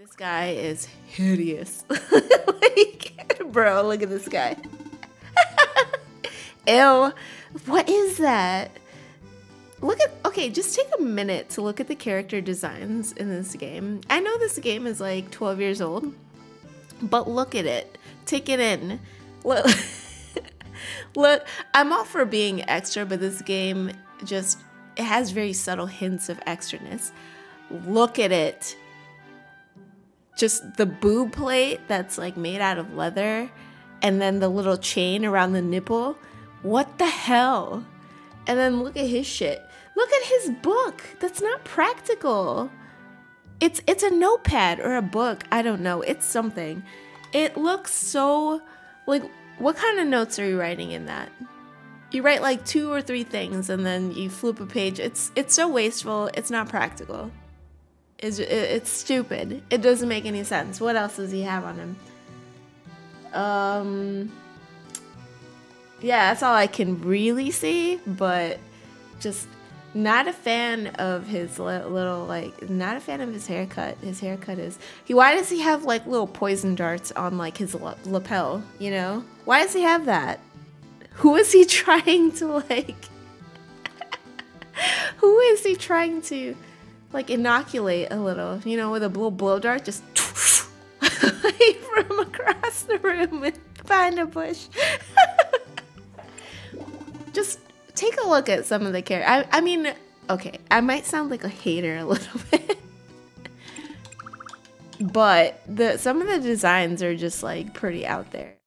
This guy is hideous. Like, bro, look at this guy. Ew, what is that? Look at, okay, just take a minute to look at the character designs in this game. I know this game is like 12 years old, but look at it. Take it in. Look, look, I'm all for being extra, but this game just, it has very subtle hints of extraness. Look at it. Just the boob plate that's like made out of leather, and then the little chain around the nipple. What the hell? And then look at his shit. Look at his book. That's not practical. It's a notepad or a book. I don't know. It's something. It looks so, like, what kind of notes are you writing in that? You write like 2 or 3 things and then you flip a page. It's so wasteful. It's not practical. It's stupid. It doesn't make any sense. What else does he have on him? Yeah, that's all I can really see, but just not a fan of his little, like, not a fan of his haircut. His haircut is, why does he have, like, little poison darts on, like, his lapel, you know? Why does he have that? Who is he trying to, like, who is he trying to, like, inoculate a little, you know, with a little blow dart, just from across the room and behind a bush? Just take a look at some of the characters. I mean, okay, I might sound like a hater a little bit, but some of the designs are just like pretty out there.